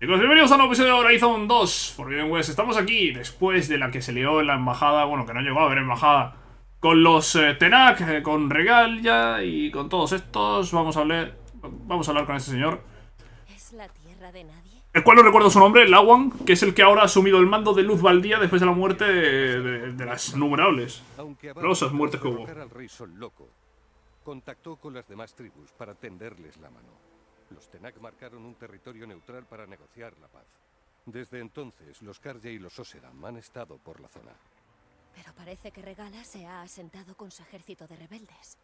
Chicos, bienvenidos a un nuevo episodio de Horizon 2 Forbidden West. Estamos aquí después de la que se lió en la embajada, bueno, que no llegó a haber embajada, con los Tenakth, con Regalla y con todos estos. Vamos a hablar con este señor. ¿Es la tierra de nadie? El cual no recuerdo su nombre, Lawan, que es el que ahora ha asumido el mando de Luz Baldía después de la muerte de las innumerables rosas muertes que hubo. Al Rey Sol Loco, contactó con las demás tribus para tenderles la mano. Los Tenakth marcaron un territorio neutral para negociar la paz. Desde entonces, los Carja y los Oseram han estado por la zona. Pero parece que Regalla se ha asentado con su ejército de rebeldes.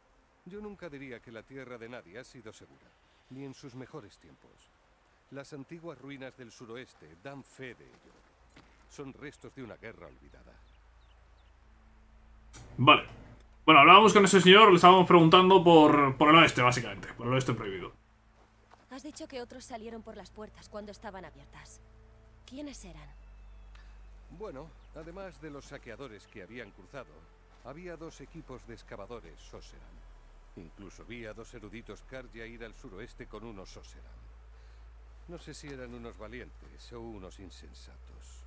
Yo nunca diría que la tierra de nadie ha sido segura, ni en sus mejores tiempos. Las antiguas ruinas del suroeste dan fe de ello. Son restos de una guerra olvidada. Vale. Bueno, hablábamos con ese señor, le estábamos preguntando por el oeste, básicamente. Por el oeste prohibido. Has dicho que otros salieron por las puertas cuando estaban abiertas. ¿Quiénes eran? Bueno, además de los saqueadores que habían cruzado, había dos equipos de excavadores Oseram. Incluso vi a dos eruditos Carja ir al suroeste con unos Oseram. No sé si eran unos valientes o unos insensatos.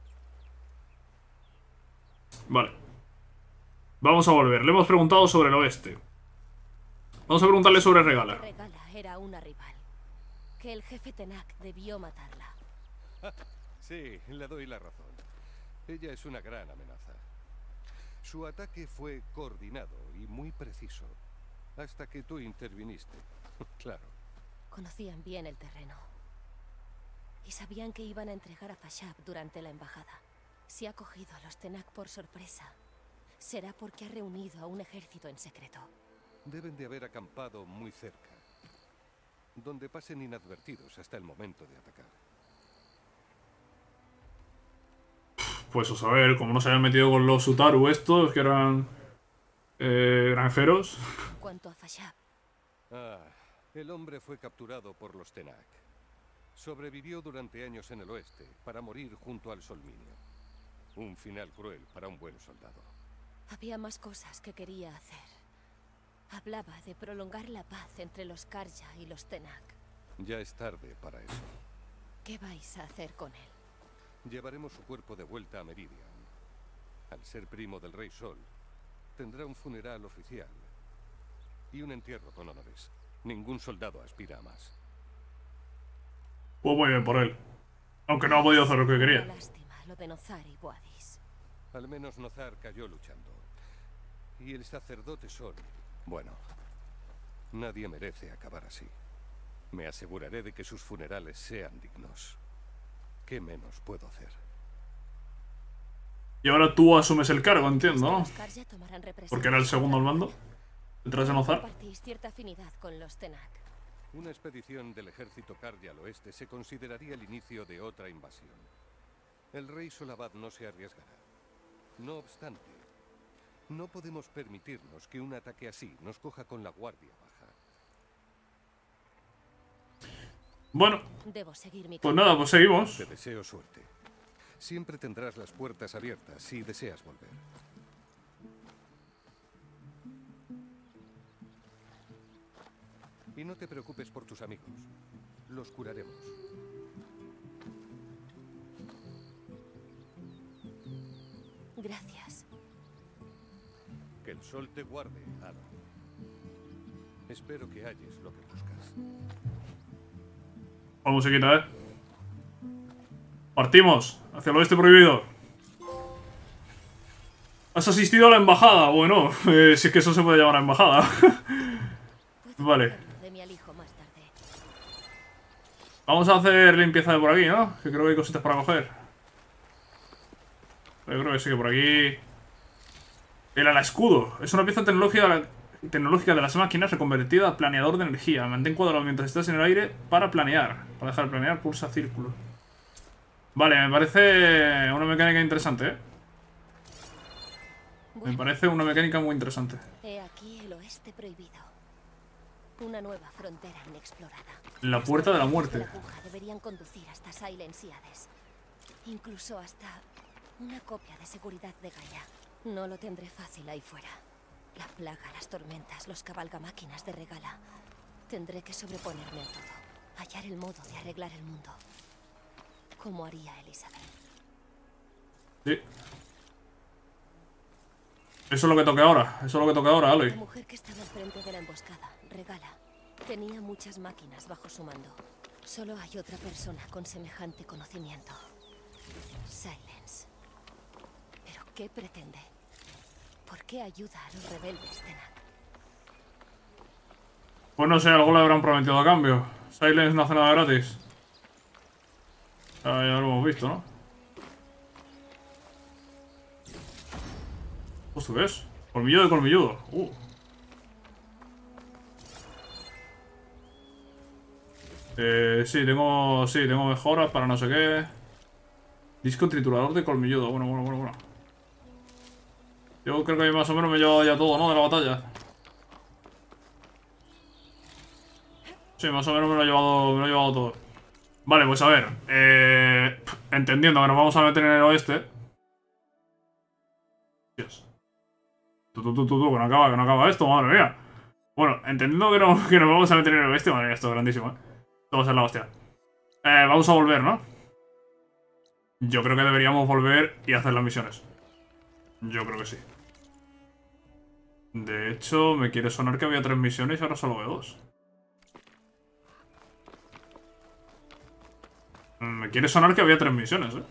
Vale. Vamos a volver. Le hemos preguntado sobre el oeste. Vamos a preguntarle sobre Regalla. Regalla era una rival. Que el jefe Tenakth debió matarla. Sí, le doy la razón. Ella es una gran amenaza. Su ataque fue coordinado y muy preciso, hasta que tú interviniste. Claro. Conocían bien el terreno. Y sabían que iban a entregar a Fashav durante la embajada. Si ha cogido a los Tenakth por sorpresa, será porque ha reunido a un ejército en secreto. Deben de haber acampado muy cerca, donde pasen inadvertidos hasta el momento de atacar. Pues a ver, como no se habían metido con los Utaru estos, que eran granjeros. En cuanto a Fashav. El hombre fue capturado por los Tenakth. Sobrevivió durante años en el oeste para morir junto al Solminio. Un final cruel para un buen soldado. Había más cosas que quería hacer. Hablaba de prolongar la paz entre los Carja y los Tenakth. Ya es tarde para eso. ¿Qué vais a hacer con él? Llevaremos su cuerpo de vuelta a Meridian. Al ser primo del Rey Sol, tendrá un funeral oficial y un entierro con honores. Ningún soldado aspira a más. Pues muy bien por él. Aunque no ha podido hacer lo que quería. Lástima lo de Nozar y Boadis. Al menos Nozar cayó luchando. Y el sacerdote Sol... Bueno, nadie merece acabar así. Me aseguraré de que sus funerales sean dignos. ¿Qué menos puedo hacer? Y ahora tú asumes el cargo, entiendo, ¿no? Porque era el segundo al mando. ¿Entras en Nozar? Compartís cierta afinidad con los Tenakth. Una expedición del ejército Carja al oeste se consideraría el inicio de otra invasión. El rey Solabad no se arriesgará. No obstante, no podemos permitirnos que un ataque así nos coja con la guardia baja. Bueno, pues nada, pues seguimos. Te deseo suerte. Siempre tendrás las puertas abiertas si deseas volver. Y no te preocupes por tus amigos. Los curaremos. Gracias. Que el sol te guarde, Aro. Espero que halles lo que buscas. Vamos a quitar, Partimos hacia el oeste prohibido. ¿Has asistido a la embajada? Bueno, si es que eso se puede llamar embajada. Vale. Vamos a hacer limpieza de por aquí, ¿no? Que creo que hay cositas para coger. Yo creo que sí, que por aquí... El ala escudo. Es una pieza tecnológica de las máquinas reconvertida a planeador de energía. Mantén cuadrado mientras estás en el aire para planear. Para dejar de planear, pulsa círculo. Vale, me parece una mecánica interesante, ¿eh? Me parece una mecánica muy interesante. He aquí el oeste prohibido. Una nueva frontera inexplorada. La puerta de la muerte. La aguja deberían conducir hasta Silenciades. Incluso hasta una copia de seguridad de Gaia. No lo tendré fácil ahí fuera. La plaga, las tormentas, los cabalgamáquinas de Regalla. Tendré que sobreponerme a todo. Hallar el modo de arreglar el mundo. como haría Elizabeth. Sí. Eso es lo que toca ahora. Eso es lo que toca ahora, Aloy. La mujer que estaba frente de la emboscada, Regalla, tenía muchas máquinas bajo su mando. Solo hay otra persona con semejante conocimiento. Sylens. ¿Pero qué pretende? ¿Por qué ayuda a los rebeldes, Tenakth? Pues no sé, algo le habrán prometido a cambio. Sylens no hace nada gratis. Ya lo hemos visto, ¿no? Pues tú ves, colmillo de colmilludo. Sí, tengo mejoras para no sé qué. Disco triturador de colmilludo. Bueno. Yo creo que más o menos me he llevado ya todo, ¿no? De la batalla. Sí, más o menos me lo he llevado todo. Vale, pues a ver. Entendiendo que nos vamos a meter en el oeste. Dios. Que no acaba esto, madre mía. Bueno, entendiendo que nos vamos a meter en el oeste. Madre mía, esto es grandísimo, ¿eh? Esto va a ser la hostia. Vamos a volver, ¿no? Yo creo que deberíamos volver y hacer las misiones. Yo creo que sí. De hecho, me quiere sonar que había 3 misiones y ahora solo veo 2. Me quiere sonar que había 3 misiones, ¿eh?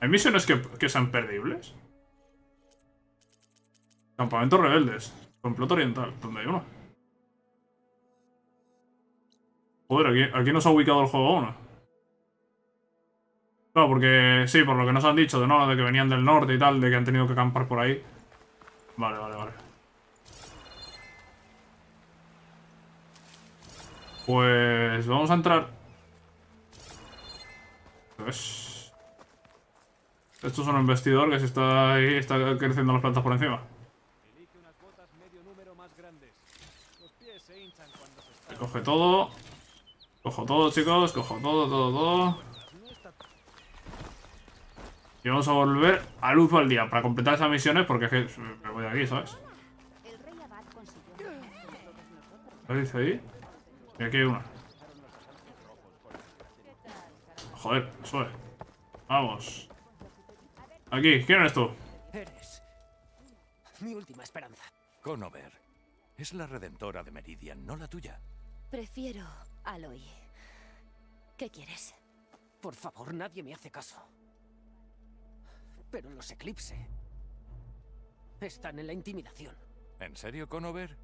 ¿Hay misiones que sean perdibles? Campamentos rebeldes. Complot oriental. ¿Dónde hay uno? Joder, aquí nos ha ubicado el juego uno. Claro, porque... Sí, por lo que nos han dicho de no, de que venían del norte y tal, de que han tenido que acampar por ahí. Vale. Pues... Vamos a entrar... Pues... Esto es un embestidor que se está ahí, está creciendo las plantas por encima. Coge todo... Cojo todo, chicos, cojo todo. Y vamos a volver a Luz Baldía para completar esas misiones, porque es que me voy de aquí, ¿sabes? ¿Qué dice ahí? Y aquí hay una. Joder, sube. Vamos. Aquí, ¿quién eres tú? Eres mi última esperanza. Conover. Es la redentora de Meridian, no la tuya. Prefiero... Aloy, ¿qué quieres? Por favor, nadie me hace caso. Pero los Eclipse están en la intimidación. ¿En serio, Conover?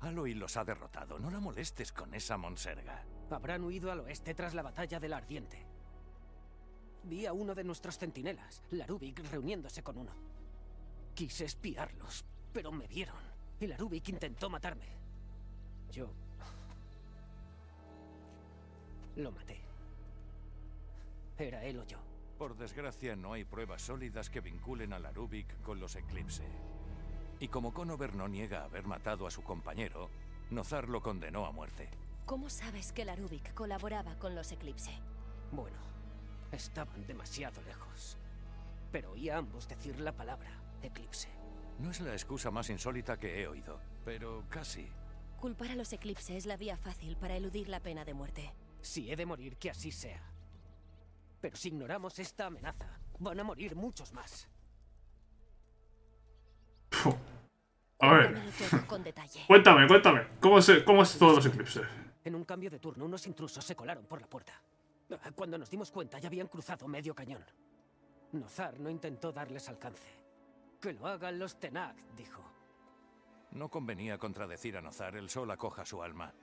Aloy los ha derrotado. No la molestes con esa monserga. Habrán huido al oeste tras la batalla de la Ardiente. Vi a uno de nuestros centinelas, Larubik, reuniéndose con uno. Quise espiarlos, pero me vieron. Y Larubik intentó matarme. Yo... lo maté. Era él o yo. Por desgracia, no hay pruebas sólidas que vinculen a Larubik con los Eclipse. Y como Conover no niega haber matado a su compañero, Nozar lo condenó a muerte. ¿Cómo sabes que Larubik colaboraba con los Eclipse? Bueno, estaban demasiado lejos. Pero oí a ambos decir la palabra Eclipse. No es la excusa más insólita que he oído, pero casi. Culpar a los Eclipse es la vía fácil para eludir la pena de muerte. Si he de morir, que así sea. Pero si ignoramos esta amenaza, van a morir muchos más. A ver. Cuéntame. ¿Cómo es todos los Eclipses? En un cambio de turno, unos intrusos se colaron por la puerta. Cuando nos dimos cuenta, ya habían cruzado medio cañón. Nozar no intentó darles alcance. Que lo hagan los Tenakth, dijo. No convenía contradecir a Nozar, el sol acoja su alma.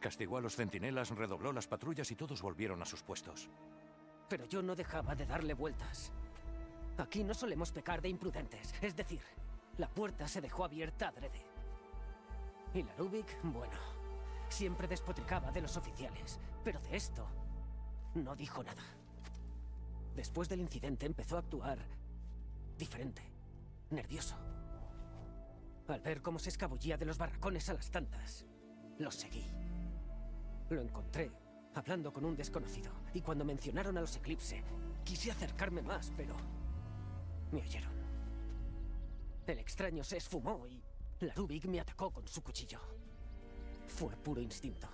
Castigó a los centinelas, redobló las patrullas y todos volvieron a sus puestos. Pero yo no dejaba de darle vueltas. Aquí no solemos pecar de imprudentes. Es decir, la puerta se dejó abierta adrede. Y Larubik, bueno, siempre despotricaba de los oficiales. Pero de esto no dijo nada. Después del incidente empezó a actuar diferente, nervioso. Al ver cómo se escabullía de los barracones a las tantas, lo seguí. Lo encontré, hablando con un desconocido, y cuando mencionaron a los Eclipse, quise acercarme más, pero... me oyeron. El extraño se esfumó y... Larubik me atacó con su cuchillo. Fue puro instinto.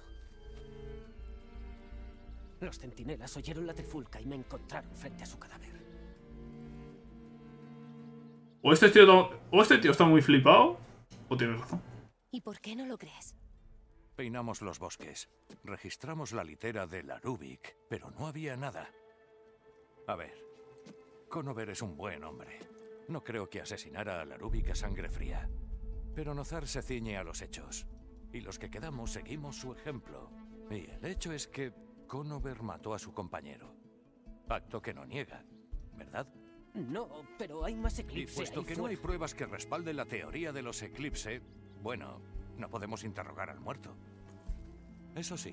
Los centinelas oyeron la trifulca y me encontraron frente a su cadáver. O este tío está muy flipado, o tiene razón. ¿Y por qué no lo crees? Peinamos los bosques, registramos la litera de Larubik, pero no había nada. A ver, Conover es un buen hombre. No creo que asesinara a Larubik a sangre fría. Pero Nozar se ciñe a los hechos, y los que quedamos seguimos su ejemplo. Y el hecho es que Conover mató a su compañero. Pacto que no niega, ¿verdad? No, pero hay más eclipses. Y puesto que no hay pruebas que respalden la teoría de los eclipses, bueno, no podemos interrogar al muerto. Eso sí,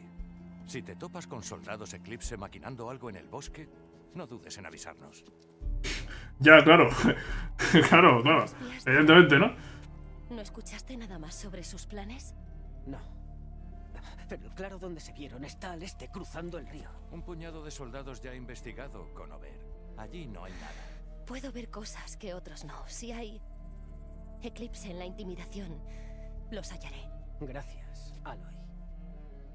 si te topas con soldados eclipse maquinando algo en el bosque, no dudes en avisarnos. Ya, claro. claro. Evidentemente, ¿no? ¿No escuchaste nada más sobre sus planes? No. Pero el claro donde se vieron está al este, cruzando el río. Un puñado de soldados ya ha investigado, Conover. Allí no hay nada. Puedo ver cosas que otros no. Si hay eclipse en la intimidación, los hallaré. Gracias, Aloy.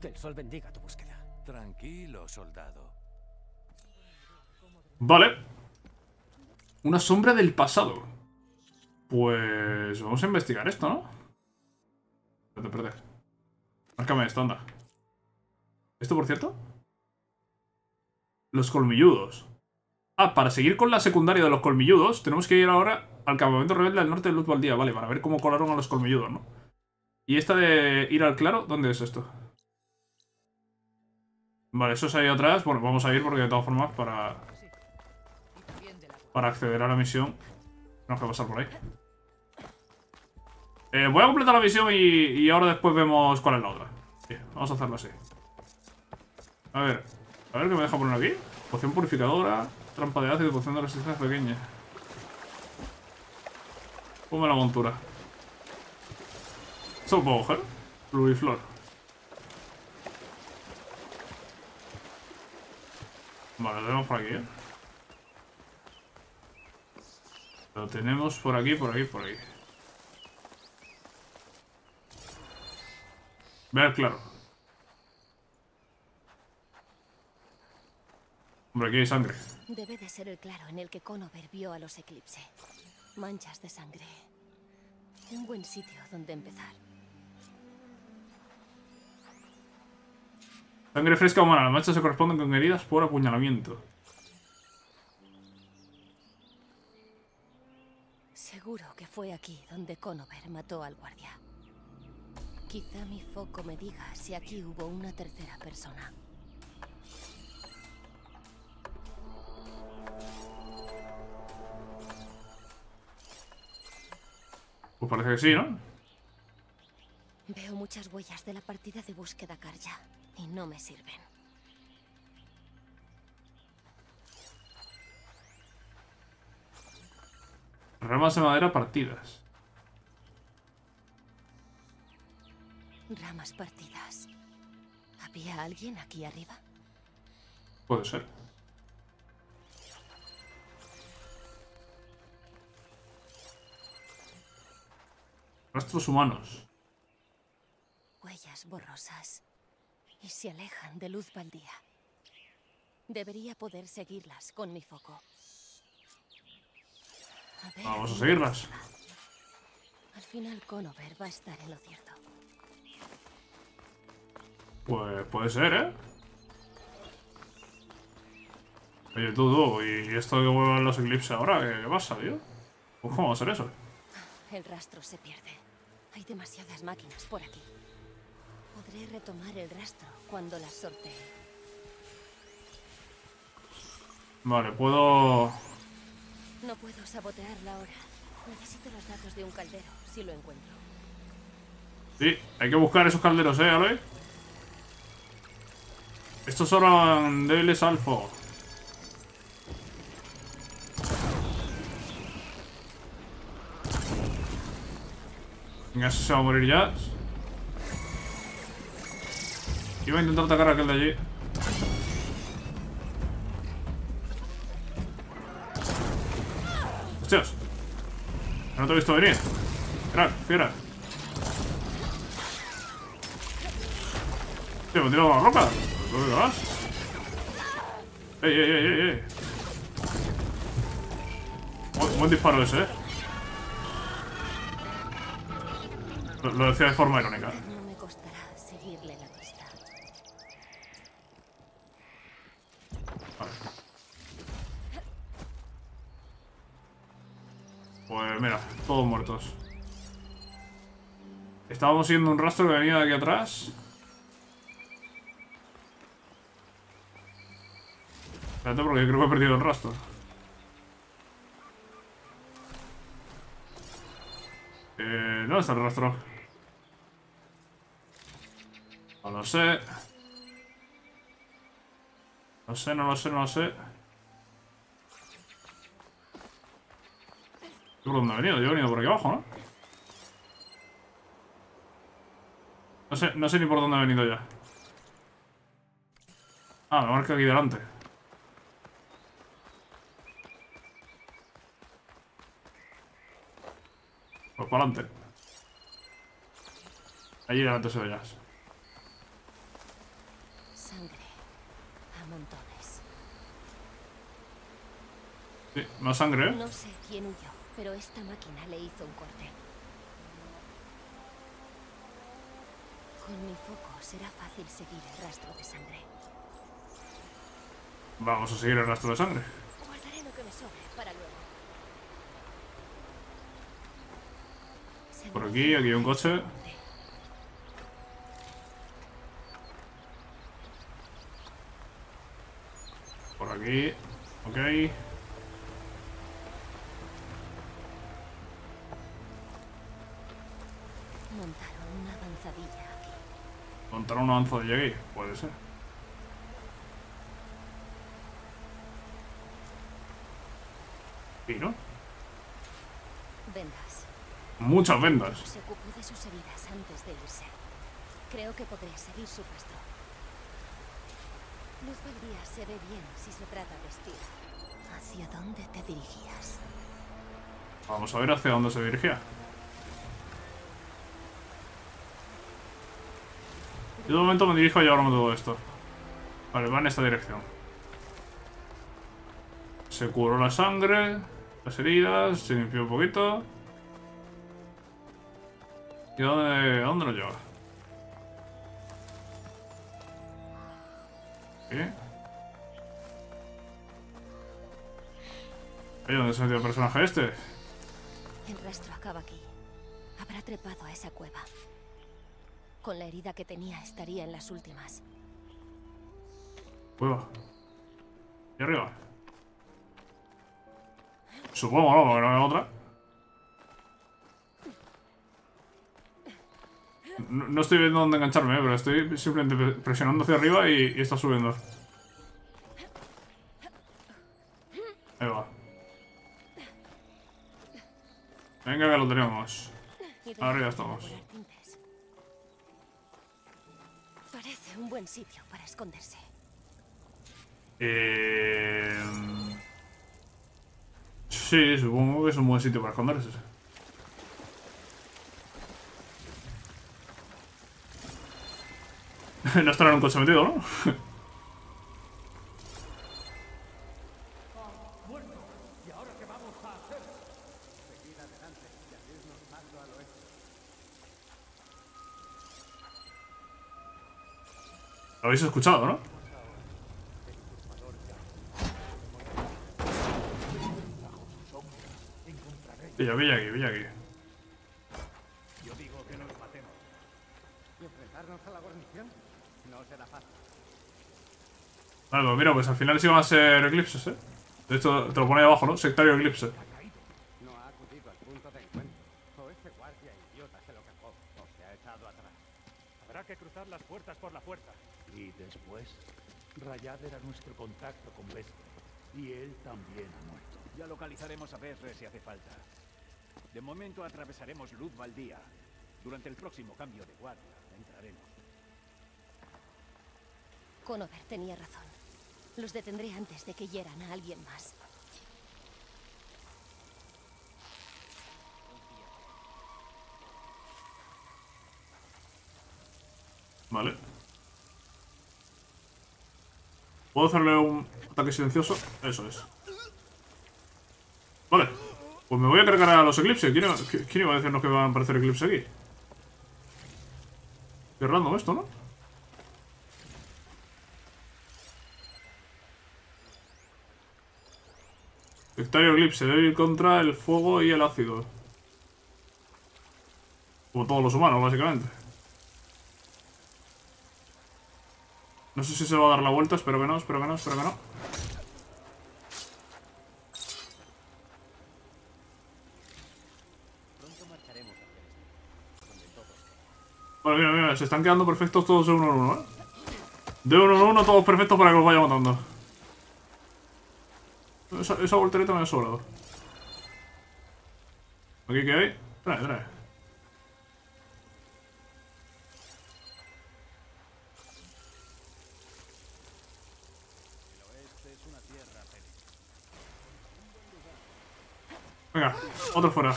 Que el sol bendiga tu búsqueda. Tranquilo, soldado. Vale. Una sombra del pasado. Pues vamos a investigar esto, ¿no? Espérate. Márcame esto, anda. ¿Esto, por cierto? Los colmilludos. Ah, para seguir con la secundaria de los colmilludos, tenemos que ir ahora al campamento rebelde al norte de Luz Baldía. Vale, para ver cómo colaron a los colmilludos, ¿no? Y esta de ir al claro, ¿dónde es esto? Vale, eso es ahí atrás. Bueno, vamos a ir porque de todas formas para acceder a la misión tenemos que pasar por ahí. Voy a completar la misión y ahora después vemos cuál es la otra. Bien, vamos a hacerlo así. A ver qué me deja poner aquí. Poción purificadora, trampa de ácido, poción de resistencia pequeña. Ponme la montura. ¿Esto lo puedo coger? Pluriflor. Vale, lo tenemos por aquí, ¿eh? Lo tenemos por aquí. Ver, claro. Hombre, aquí hay sangre. Debe de ser el claro en el que Conover vio a los eclipses. Manchas de sangre. Un buen sitio donde empezar. Sangre fresca humana. Las manchas se corresponden con heridas por apuñalamiento. Seguro que fue aquí donde Conover mató al guardia. Quizá mi foco me diga si aquí hubo una tercera persona. Pues parece que sí, ¿no? Veo muchas huellas de la partida de búsqueda Carja y no me sirven. Ramas de madera partidas. Ramas partidas. ¿Había alguien aquí arriba? Puede ser. Rastros humanos. Huellas borrosas. Y se alejan de Luz Baldía. Debería poder seguirlas con mi foco. A ver, vamos a seguirlas. Al final Conover va a estar en lo cierto. Pues puede ser, ¿eh? Oye, tú, ¿y esto que vuelvan los eclipses ahora? ¿Qué pasa, tío? ¿Cómo va a ser eso? El rastro se pierde. Hay demasiadas máquinas por aquí. Podré retomar el rastro cuando las sortee. Vale, puedo... No puedo sabotearla ahora. Necesito los datos de un caldero, si lo encuentro. Sí, hay que buscar esos calderos, ¿eh, Aloy? Estos son débiles al fuego. Venga, eso se va a morir ya. Iba a intentar atacar a aquel de allí. ¡Hostias! No te he visto venir. Crack, fiera. Tío, me he tirado la roca. ¿Dónde vas? ¡Ey! Buen disparo ese, ¿eh? Lo decía de forma irónica. No me costará seguirle la pista. Vale. Pues mira, todos muertos. Estábamos siguiendo un rastro que venía de aquí atrás. Espérate, porque yo creo que he perdido el rastro. ¿Dónde está el rastro? No lo sé. No lo sé. ¿Por dónde he venido? Yo he venido por aquí abajo, ¿no? No sé ni por dónde he venido ya. Ah, me marca aquí delante. Pues para adelante. Allí delante se veías. Sangre a montones. Sí, más sangre, ¿eh? No sé quién huyó, pero esta máquina le hizo un corte. Con mi foco será fácil seguir el rastro de sangre. Vamos a seguir el rastro de sangre. Guardaré lo que me sobre para luego. Por aquí, aquí hay un coche. Por aquí, ok. Montaron una avanzadilla aquí, puede ser. ¿Y no? Vendas. Muchas vendas. Se ocupó de sus heridas antes de irse. Creo que podré seguir su rastro. Luz Baldía se ve bien si se trata de vestir. ¿Hacia dónde te dirigías? Vamos a ver hacia dónde se dirigía. Yo de momento me dirijo a llevarme todo esto. Vale, va en esta dirección. Se curó la sangre, las heridas, se limpió un poquito. ¿Y a dónde lo lleva? ¿Y dónde se metió el personaje este? El rastro acaba aquí. Habrá trepado a esa cueva. Con la herida que tenía estaría en las últimas. Cueva. ¿Y arriba? Supongo, ¿no? Porque no hay otra. No estoy viendo dónde engancharme, pero estoy simplemente presionando hacia arriba y está subiendo. Ahí va. Venga, que lo tenemos. Arriba estamos. Parece un buen sitio para esconderse. Sí, supongo que es un buen sitio para esconderse. No estará en un coche metido, ¿no? Lo habéis escuchado, ¿no? Tío, pilla aquí. Yo digo que nos matemos. ¿Y enfrentarnos a la guarnición? No será fácil. Vale, pues mira, pues al final sí van a ser eclipses, ¿eh? De hecho, te lo pone ahí abajo, ¿no? Sectario eclipse. No ha acudido al punto de encuentro. O este guardia idiota se lo cagó. O se ha echado atrás. Habrá que cruzar las puertas por la puerta. Y después, Rayad era nuestro contacto con Bes. Y él también ha muerto. Ya localizaremos a Bes si hace falta. De momento atravesaremos Luz Baldía. Durante el próximo cambio de guardia entraremos. Conover tenía razón. Los detendré antes de que hieran a alguien más. Vale. ¿Puedo hacerle un ataque silencioso? Eso es. Vale. Pues me voy a cargar a los Eclipse. ¿Quién iba a decirnos que van a aparecer Eclipse aquí? Qué random esto, ¿no? Sectario Eclipse, débil contra el fuego y el ácido. Como todos los humanos, básicamente. No sé si se va a dar la vuelta, espero que no, espero que no, espero que no. Bueno, mira, mira, se están quedando perfectos todos de uno en uno, ¿eh? De uno en uno, todos perfectos para que los vaya matando. Esa voltereta me ha sobrado. ¿Aquí qué hay? Trae, trae. Venga, otro fuera.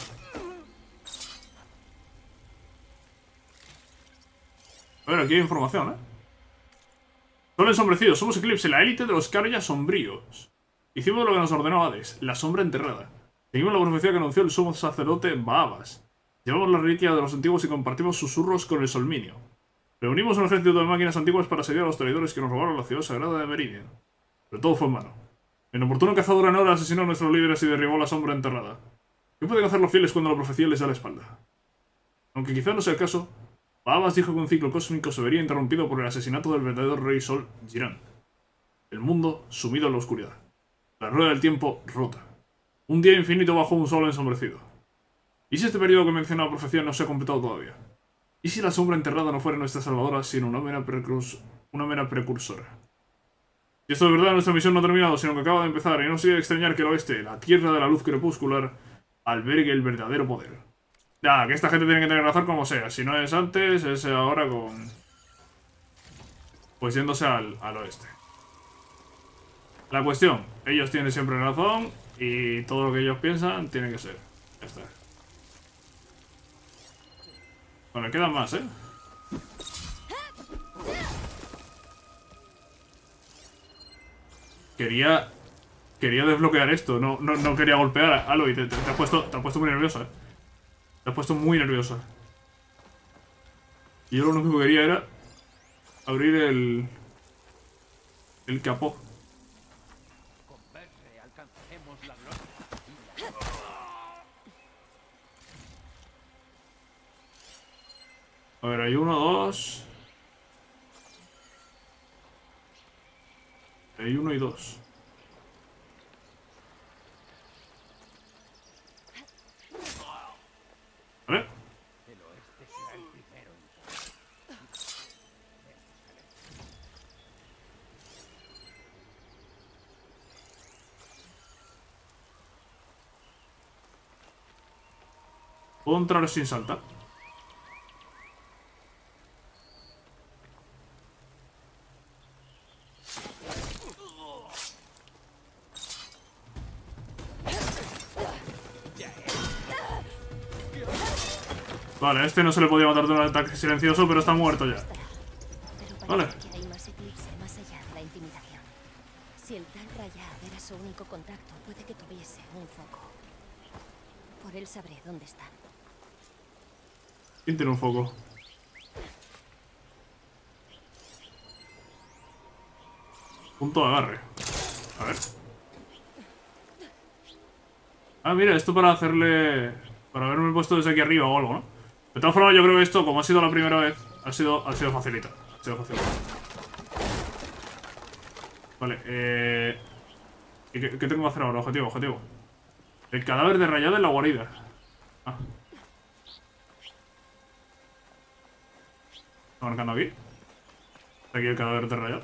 A ver, aquí hay información, ¿eh? Sol ensombrecido, somos Eclipse, la élite de los Carja sombríos. Hicimos lo que nos ordenó Hades, la sombra enterrada. Seguimos la profecía que anunció el sumo sacerdote Bahamas. Llevamos la reliquia de los antiguos y compartimos susurros con el Solminio. Reunimos un ejército de máquinas antiguas para seguir a los traidores que nos robaron la ciudad sagrada de Meridian. Pero todo fue en vano. El inoportuno cazador en hora asesinó a nuestros líderes y derribó la sombra enterrada. ¿Qué pueden hacer los fieles cuando la profecía les da la espalda? Aunque quizá no sea el caso, Bahamas dijo que un ciclo cósmico se vería interrumpido por el asesinato del verdadero Rey Sol, Girán. El mundo sumido en la oscuridad. La rueda del tiempo rota. Un día infinito bajo un sol ensombrecido. ¿Y si este periodo que menciona la profecía no se ha completado todavía? ¿Y si la sombra enterrada no fuera nuestra salvadora, sino una mera precursora? Si esto es verdad, nuestra misión no ha terminado, sino que acaba de empezar, y no sigue de extrañar que el oeste, la tierra de la luz crepuscular, albergue el verdadero poder. Ya, que esta gente tiene que tener razón como sea. Si no es antes, es ahora con... pues yéndose al oeste. La cuestión, ellos tienen siempre razón y todo lo que ellos piensan tiene que ser. Ya está. Bueno, quedan más, ¿eh? Quería desbloquear esto, no quería golpear a Aloy. Te has puesto muy nerviosa, ¿eh? Te has puesto muy nerviosa. Y yo lo único que quería era abrir el capó. A ver, hay uno, dos. Hay uno y dos. ¿Vale? Puedo entrar sin saltar. Vale, a este no se le podía matar de un ataque silencioso, pero está muerto ya. Vale. Si el tal Rayad era su único contacto, puede que tuviese un foco. Por él sabré dónde están. ¿Quién tiene un foco? Punto de agarre. A ver. Ah, mira, esto para hacerle... para haberme puesto desde aquí arriba o algo, ¿no? De todas formas, yo creo que esto, como ha sido la primera vez, ha sido facilita. Ha sido fácil. Vale, ¿Qué tengo que hacer ahora? Objetivo. El cadáver de Rayada en la guarida. Ah. ¿Está marcando aquí? Está aquí el cadáver de Rayada.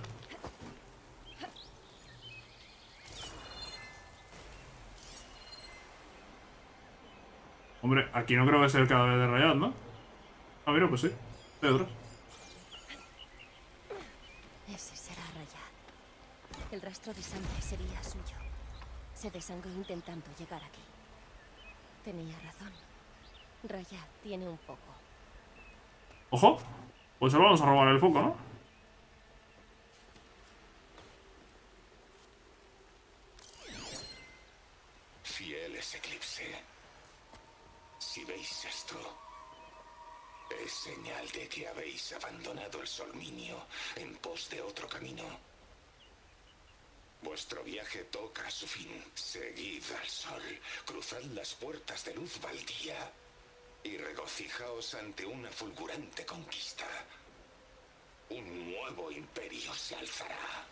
Hombre, aquí no creo que sea el cadáver de Rayad, ¿no? Ah, mira, pues sí. De otro. Ese será Rayad. El rastro de sangre sería suyo. Se desangró intentando llegar aquí. Tenía razón. Rayad tiene un foco. ¡Ojo! Pues ahora vamos a robar el foco, ¿no? es señal de que habéis abandonado el Solminio en pos de otro camino. Vuestro viaje toca su fin. Seguid al sol, cruzad las puertas de Luz Baldía y regocijaos ante una fulgurante conquista. Un nuevo imperio se alzará.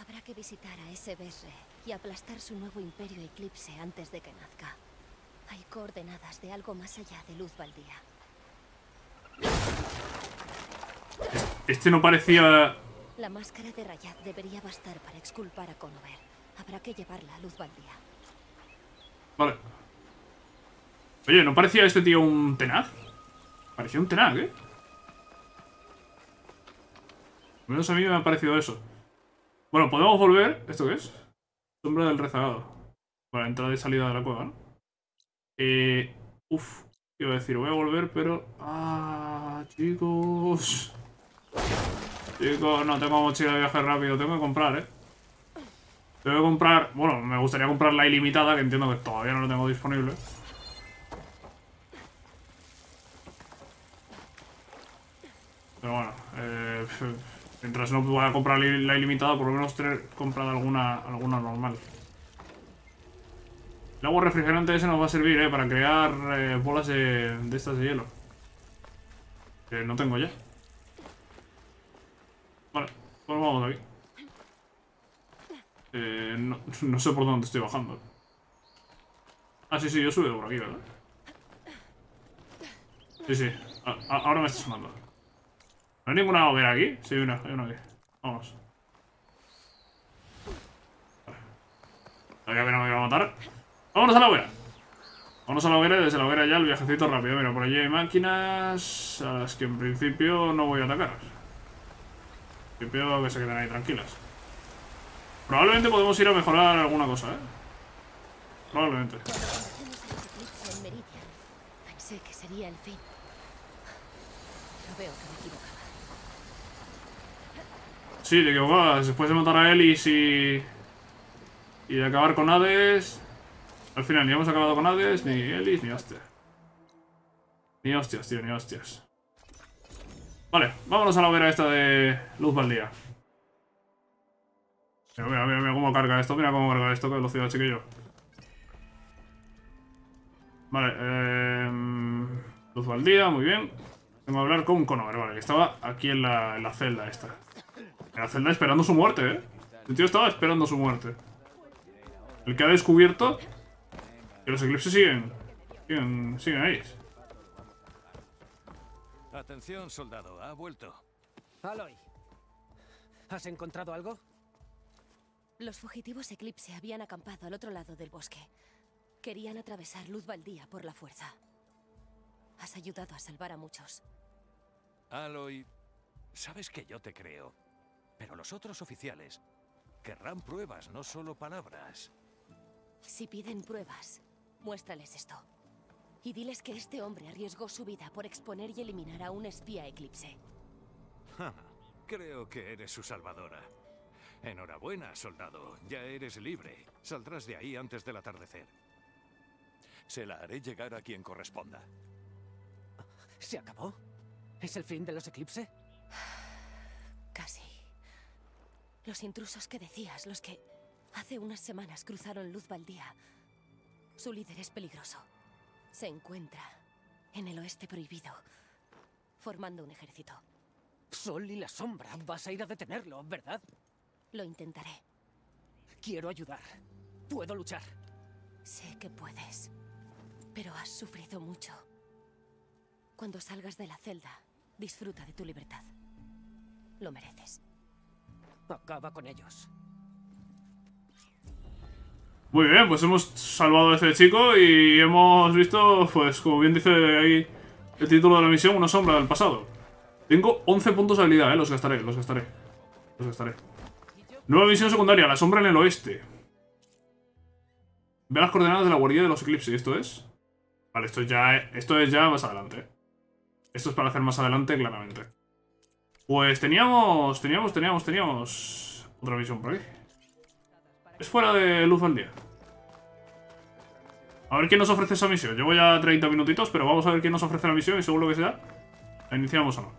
Habrá que visitar a ese Bes y aplastar su nuevo imperio Eclipse antes de que nazca. Hay coordenadas de algo más allá de Luz Baldía. Este no parecía... La máscara de Rayad debería bastar para exculpar a Conover. Habrá que llevarla a Luz Baldía. Vale. Oye, ¿no parecía este tío un Tenakth? Parecía un Tenakth, ¿eh? Al menos a mí me ha parecido eso. Bueno, podemos volver. ¿Esto qué es? Sombra del rezagado. Para entrada y salida de la cueva, ¿no? Uf. Iba a decir, voy a volver, pero... Ah, chicos. Chicos, no tengo mochila de viaje rápido. Tengo que comprar, ¿eh? Tengo que comprar... Bueno, me gustaría comprar la ilimitada, que entiendo que todavía no la tengo disponible. Pero bueno, mientras no pueda comprar la ilimitada, por lo menos tener comprado alguna normal. El agua refrigerante ese nos va a servir, para crear bolas de estas de hielo. Que no tengo ya. Vale, pues vamos de aquí. No sé por dónde estoy bajando. Ah, sí, yo subo por aquí, ¿verdad? Sí, ahora me está sonando. ¿No hay ninguna hoguera aquí? Sí, hay una aquí. Vamos. Vale. Sabía que no me iba a matar. ¡Vámonos a la hoguera! Vámonos a la hoguera y desde la hoguera ya el viajecito rápido. Mira, por allí hay máquinas a las que en principio no voy a atacar. En principio que se queden ahí tranquilas. Probablemente podemos ir a mejorar alguna cosa, ¿eh? Probablemente. Pensé que sería el fin. Pero veo que me equivocaba. Sí, te equivocabas. Después de matar a Ellis y de acabar con Hades... Al final ni hemos acabado con Hades, ni Ellis, ni hostia. Ni hostias, tío, ni hostias. Vale, vámonos a la hoguera esta de Luz Baldía. Mira cómo carga esto, qué velocidad, chiquillo. Vale, Luz Baldía, muy bien. Tengo que hablar con Conover, vale, que estaba aquí en la celda esta. En la celda esperando su muerte, ¿eh? El tío estaba esperando su muerte. El que ha descubierto que los eclipses siguen ahí. Atención, soldado, ha vuelto. Aloy, ¿has encontrado algo? Los fugitivos Eclipse habían acampado al otro lado del bosque. Querían atravesar Luz Baldía por la fuerza. Has ayudado a salvar a muchos. Aloy, sabes que yo te creo, pero los otros oficiales querrán pruebas, no solo palabras. Si piden pruebas, muéstrales esto. Y diles que este hombre arriesgó su vida por exponer y eliminar a un espía Eclipse. Creo que eres su salvadora. Enhorabuena, soldado. Ya eres libre. Saldrás de ahí antes del atardecer. Se la haré llegar a quien corresponda. ¿Se acabó? ¿Es el fin de los Eclipse? Casi. Los intrusos que decías, los que hace unas semanas cruzaron Luz Baldía. Su líder es peligroso. Se encuentra en el oeste prohibido, formando un ejército. Sol y la sombra. Vas a ir a detenerlo, ¿verdad? Lo intentaré. Quiero ayudar. Puedo luchar. Sé que puedes, pero has sufrido mucho. Cuando salgas de la celda, disfruta de tu libertad. Lo mereces. Acaba con ellos. Muy bien, pues hemos salvado a este chico y hemos visto, pues como bien dice ahí el título de la misión, una sombra del pasado. Tengo 11 puntos de habilidad, los gastaré. Nueva misión secundaria, la sombra en el oeste. Ve las coordenadas de la guardia de los Eclipses, ¿esto es? Vale, esto es ya más adelante. Esto es para hacer más adelante, claramente. Pues teníamos otra misión por aquí. Es fuera de Luz Baldía. A ver qué nos ofrece esa misión. Llevo ya 30 minutitos, pero vamos a ver qué nos ofrece la misión y según lo que sea, la iniciamos o no.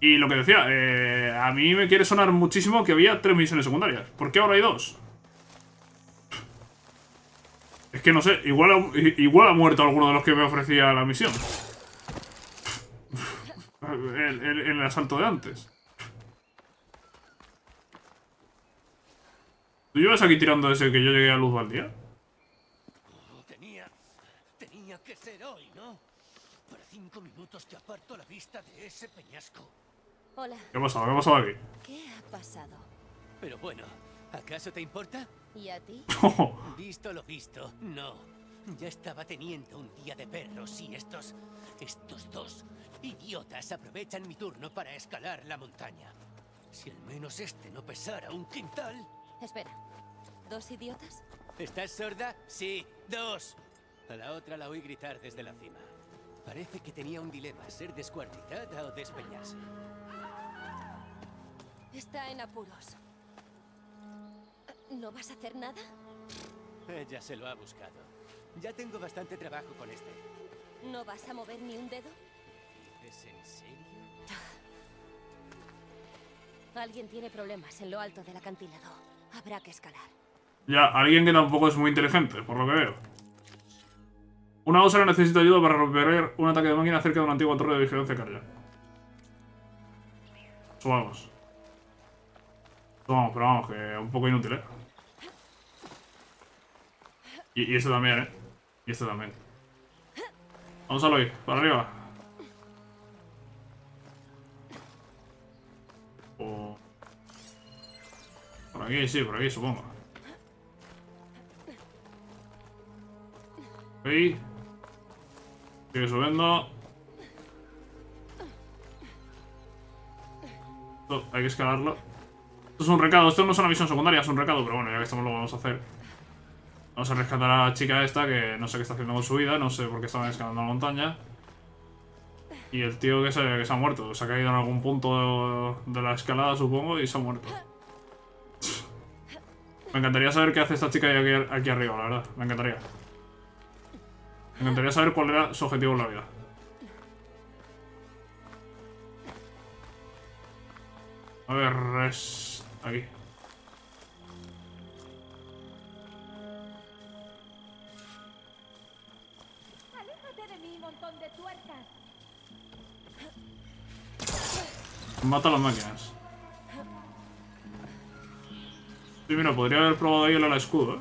Y lo que decía, a mí me quiere sonar muchísimo que había 3 misiones secundarias. ¿Por qué ahora hay 2? Es que no sé, igual ha muerto alguno de los que me ofrecía la misión. El asalto de antes. ¿Tú llevas aquí tirando desde que yo llegué a Luz Baldía? Tenía que ser hoy, ¿no? Para 5 minutos que aparto la vista de ese peñasco. Hola. ¿Qué ha pasado? ¿Qué ha pasado aquí? ¿Qué ha pasado? Pero bueno, ¿acaso te importa? ¿Y a ti? Visto lo visto, no. Ya estaba teniendo un día de perros y estos dos idiotas aprovechan mi turno para escalar la montaña. Si al menos este no pesara un quintal. Espera, ¿dos idiotas? ¿Estás sorda? Sí, dos. A la otra la oí gritar desde la cima. Parece que tenía un dilema, ser descuartizada o despeñarse. Está en apuros. ¿No vas a hacer nada? Ella se lo ha buscado. Ya tengo bastante trabajo con este. ¿No vas a mover ni un dedo? ¿Dices en serio? Alguien tiene problemas en lo alto del acantilado. Habrá que escalar. Ya, alguien que tampoco es muy inteligente, por lo que veo. Una Oseram necesita ayuda para recuperar un ataque de máquina cerca de una antigua torre de vigilancia Carja. Subamos. Subamos, pero vamos, que es un poco inútil, ¿eh? Y este también, ¿eh? Y este también. Vamos a lo ir, para arriba. Oh. Por aquí, sí, por aquí, supongo. Ok. Sigue subiendo. Esto hay que escalarlo. Esto es un recado, esto no es una misión secundaria, es un recado, pero bueno, ya que estamos lo vamos a hacer. Vamos a rescatar a la chica esta, que no sé qué está haciendo con su vida, no sé por qué estaban escalando la montaña. Y el tío que se ha muerto, se ha caído en algún punto de la escalada, supongo, y se ha muerto. Me encantaría saber qué hace esta chica aquí arriba, la verdad. Me encantaría. Me encantaría saber cuál era su objetivo en la vida. A ver, es... aquí. ¡Aléjate de mí, montón de tuercas! Mata a las máquinas. Sí, mira, podría haber probado ahí el ala escudo, ¿eh?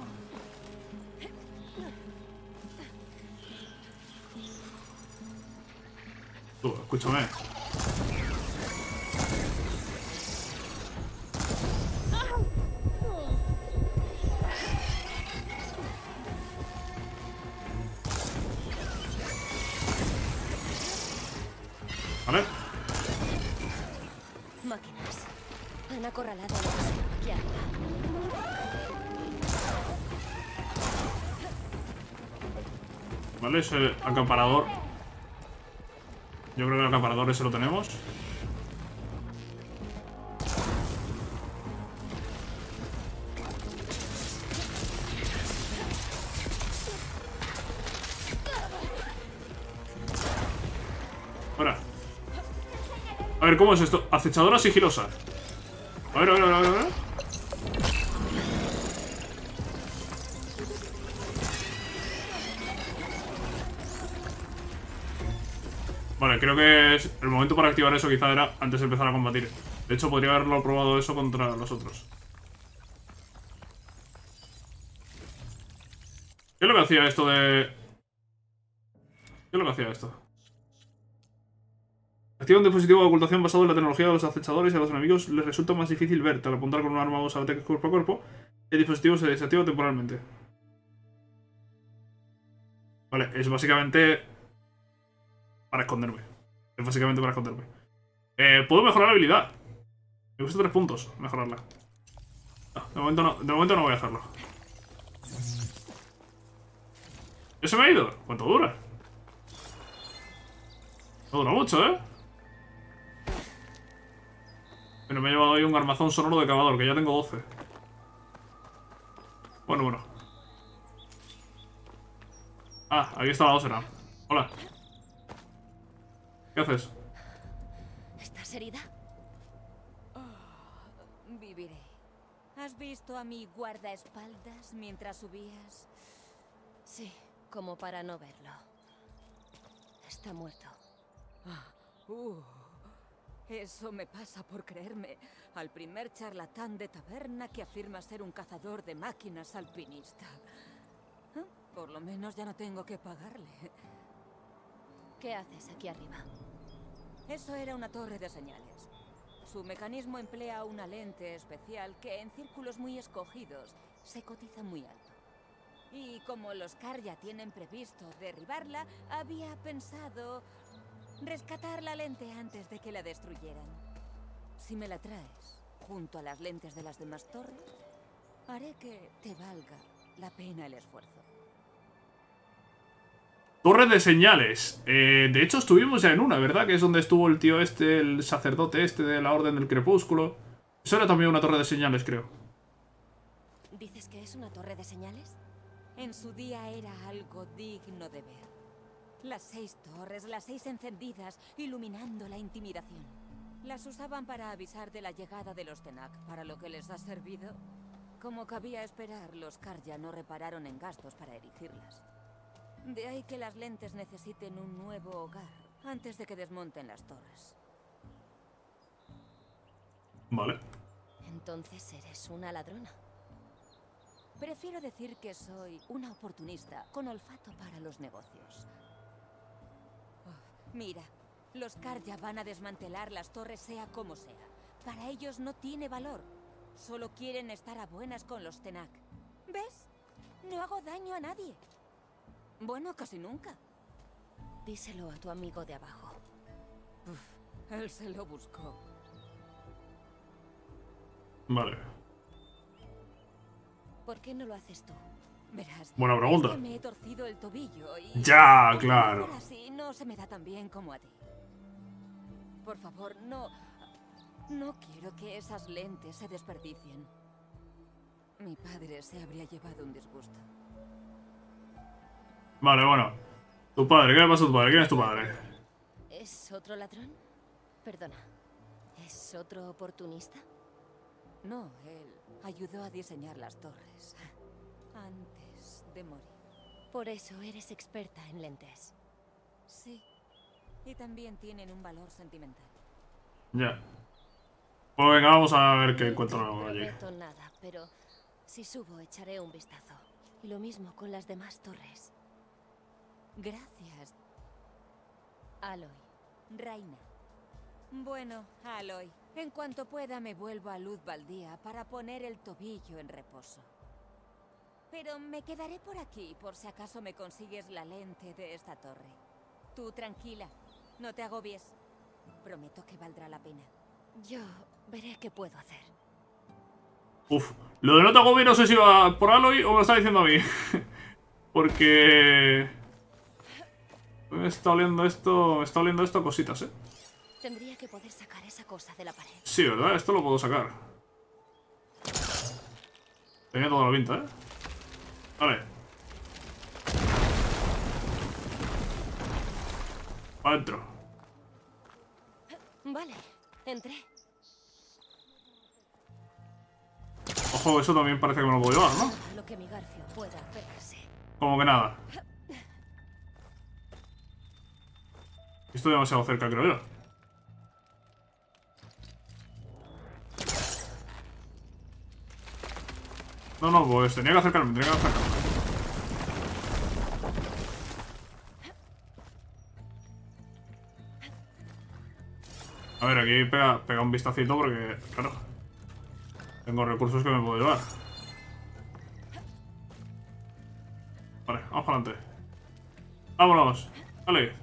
Tú, escúchame. ¿Vale? Máquinas. Han acorralado a los que anda. Vale, es el acaparador. Yo creo que el acaparador ese lo tenemos. Ahora. A ver, ¿cómo es esto? Acechadora sigilosa. A ver, a ver, a ver, a ver. Vale, creo que es el momento para activar eso, quizá era antes de empezar a combatir. De hecho, podría haberlo probado eso contra los otros. ¿Qué es lo que hacía esto de...? ¿Qué es lo que hacía esto? Activa un dispositivo de ocultación basado en la tecnología de los acechadores y a los enemigos les resulta más difícil verte. Al apuntar con un arma o usar ataques cuerpo a cuerpo, el dispositivo se desactiva temporalmente. Vale, es básicamente... para esconderme. Es básicamente para esconderme. ¿Puedo mejorar la habilidad? Me gusta 3 puntos mejorarla. No, de momento no voy a hacerlo. ¿Ya se me ha ido? ¿Cuánto dura? No dura mucho, ¿eh? Pero me he llevado ahí un armazón sonoro de cavador, que ya tengo 12. Bueno. Ah, aquí estaba Oseram. Hola. ¿Qué haces? ¿Estás herida? Oh, viviré. ¿Has visto a mi guardaespaldas mientras subías? Sí, como para no verlo. Está muerto. Eso me pasa por creerme al primer charlatán de taberna que afirma ser un cazador de máquinas alpinista. Por lo menos ya no tengo que pagarle. ¿Qué haces aquí arriba? Eso era una torre de señales. Su mecanismo emplea una lente especial que en círculos muy escogidos se cotiza muy alto. Y como los Carja tienen previsto derribarla, había pensado rescatar la lente antes de que la destruyeran. Si me la traes junto a las lentes de las demás torres, haré que te valga la pena el esfuerzo. Torre de señales. De hecho estuvimos ya en una, ¿verdad? Que es donde estuvo el tío este, el sacerdote este de la Orden del Crepúsculo. Eso era también una torre de señales, creo. ¿Dices que es una torre de señales? En su día era algo digno de ver. Las seis torres, las seis encendidas, iluminando la intimidación. Las usaban para avisar de la llegada de los Tenakth, para lo que les ha servido. Como cabía esperar, los Carja no repararon en gastos para erigirlas. De ahí que las lentes necesiten un nuevo hogar antes de que desmonten las torres. Vale. Entonces eres una ladrona. Prefiero decir que soy una oportunista con olfato para los negocios. Mira, los Carja van a desmantelar las torres sea como sea. Para ellos no tiene valor. Solo quieren estar a buenas con los Tenakth. ¿Ves? No hago daño a nadie. Bueno, casi nunca. Díselo a tu amigo de abajo. Uf, él se lo buscó. Vale. ¿Por qué no lo haces tú? Verás, buena pregunta. Es que me he torcido el tobillo y... Ya, claro. Así no se me da tan bien como a ti. Por favor, no... No quiero que esas lentes se desperdicien. Mi padre se habría llevado un disgusto. Vale, bueno. Tu padre, ¿qué le pasa a tu padre? ¿Quién es tu padre? ¿Es otro ladrón? Perdona. ¿Es otro oportunista? No, él ayudó a diseñar las torres. Antes de morir. Por eso eres experta en lentes. Sí. Y también tienen un valor sentimental. Ya. Pues venga, vamos a ver qué encuentro allí. No prometo nada, pero si subo echaré un vistazo. Y lo mismo con las demás torres. Gracias. Aloy. Raina. Bueno, Aloy. En cuanto pueda me vuelvo a Luz Baldía para poner el tobillo en reposo. Pero me quedaré por aquí por si acaso me consigues la lente de esta torre. Tú tranquila, no te agobies. Prometo que valdrá la pena. Yo veré qué puedo hacer. Uf, lo de no te agobies no sé si va por Aloy o me lo está diciendo a mí. Porque... Me está oliendo esto a cositas, ¿eh? Tendría que poder sacar esa cosa de la pared. Sí, ¿verdad? Esto lo puedo sacar. Tenía toda la pinta, ¿eh? Vale. Adentro. Vale, entré. Ojo, eso también parece que me lo puedo llevar, ¿no? Lo que mi garfio pueda pegarse. Como que nada. Estoy demasiado cerca, creo yo. No, no, pues tenía que acercarme. A ver, aquí pega un vistacito porque, claro, tengo recursos que me puedo llevar. Vale, vamos para adelante. Vámonos. Vale.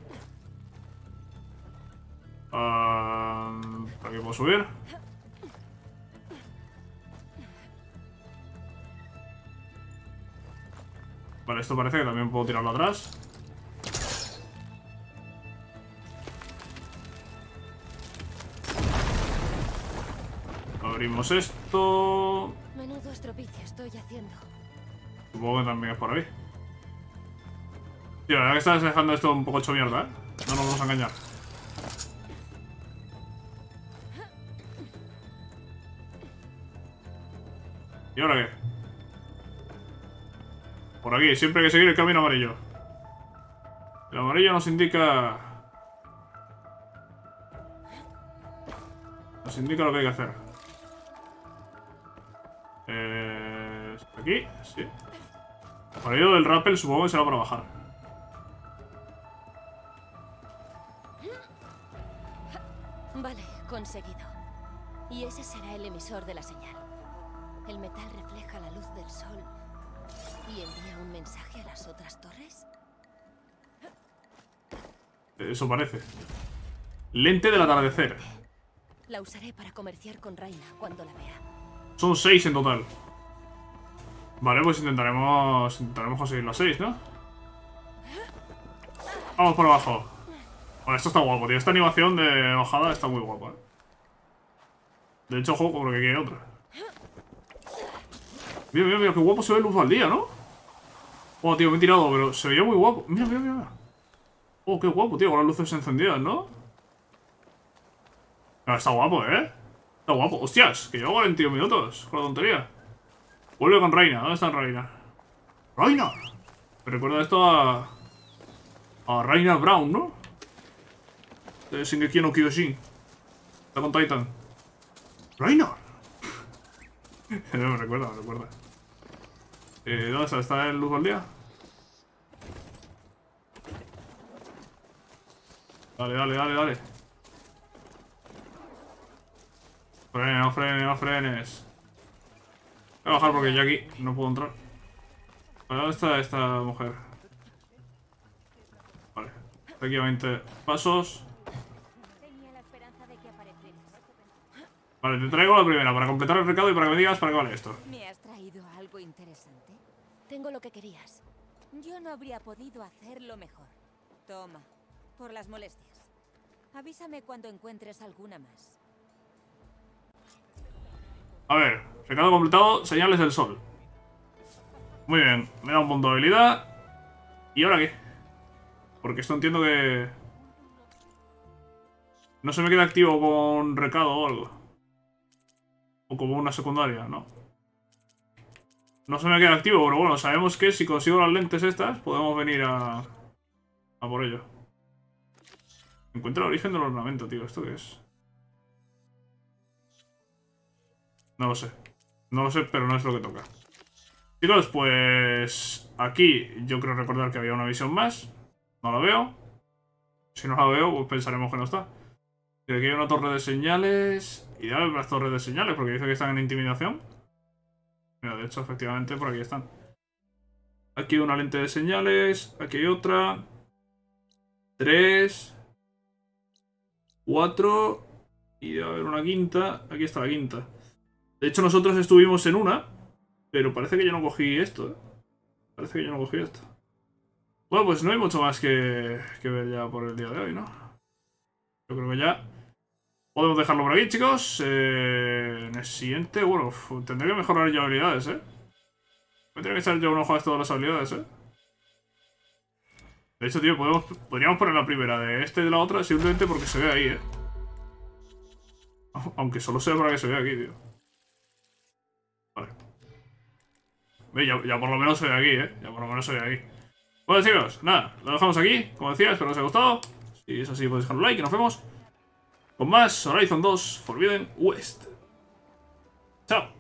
Aquí puedo subir. Vale, esto parece que también puedo tirarlo atrás. Abrimos esto. Menudo estropicio estoy haciendo. Supongo que también es por ahí. Tío, la verdad que estás dejando esto un poco hecho mierda, ¿eh? No nos vamos a engañar. ¿Y ahora qué? Por aquí, siempre hay que seguir el camino amarillo. El amarillo nos indica... nos indica lo que hay que hacer. Aquí, sí. El amarillo del rappel supongo que será para bajar. Vale, conseguido. Y ese será el emisor de la señal. El metal refleja la luz del sol y envía un mensaje a las otras torres. Eso parece. Lente del atardecer. La usaré para comerciar con Raina cuando la vea. Son 6 en total. Vale, pues intentaremos conseguir las 6, ¿no? Vamos por abajo. Bueno, esto está guapo, tío. Esta animación de bajada está muy guapa, ¿eh? De hecho, juego porque aquí hay otra. Mira, mira, mira, qué guapo se ve Luz Baldía, ¿no? Oh, tío, me he tirado, pero se veía muy guapo. Mira, mira, mira. Oh, qué guapo, tío, con las luces encendidas, ¿no? Pero está guapo, ¿eh? Está guapo. Hostias, que llevo 41 minutos con la tontería. Vuelve con Raina. ¿Dónde está Raina? ¡Raina! Me recuerda esto a... Raina Brown, ¿no? De Shingeki no Kyojin. Está con Titan. ¡Raina! No, me recuerda. ¿Dónde está? ¿Está en Luz Baldía? Dale, dale, dale, dale. Frenes, no frenes, no frenes. Voy a bajar porque ya aquí no puedo entrar. Vale, ¿dónde está esta mujer? Vale, está aquí a 20 pasos. Vale, te traigo la primera para completar el recado y para que me digas para qué vale esto. ¿Me has traído algo interesante? Tengo lo que querías. Yo no habría podido hacerlo mejor. Toma, por las molestias. Avísame cuando encuentres alguna más. A ver, recado completado, señales del sol. Muy bien, me da un punto de habilidad. ¿Y ahora qué? Porque esto entiendo que... no se me queda activo con recado o algo. O como una secundaria, ¿no? No se me queda activo, pero bueno, sabemos que si consigo las lentes estas, podemos venir a... por ello. Encuentra el origen del ornamento, tío. ¿Esto qué es? No lo sé. No lo sé, pero no es lo que toca. Chicos, pues... aquí yo creo recordar que había una visión más. No la veo. Si no la veo, pues pensaremos que no está. Y aquí hay una torre de señales. Y dale las torres de señales, porque dice que están en intimidación. Mira, de hecho, efectivamente, por aquí están. Aquí hay una lente de señales. Aquí hay otra. 3, 4. Y debe haber una quinta. Aquí está la quinta. De hecho, nosotros estuvimos en una, pero parece que yo no cogí esto, ¿eh? Parece que yo no cogí esto. Bueno, pues no hay mucho más que ver ya por el día de hoy, ¿no? Yo creo que ya podemos dejarlo por aquí, chicos. En el siguiente, bueno, tendré que mejorar ya habilidades, ¿eh? Me tendré que echar yo un ojo a todas las habilidades, ¿eh? De hecho, tío, podríamos poner la primera de este y de la otra simplemente porque se ve ahí, ¿eh? Aunque solo sea para que se vea aquí, tío. Vale. Ya por lo menos soy de aquí, ¿eh? Ya por lo menos soy de aquí. Bueno, chicos, nada, lo dejamos aquí. Como decía, espero que os haya gustado. Si es así, podéis dejar un like y nos vemos con más Horizon 2 Forbidden West. Chao.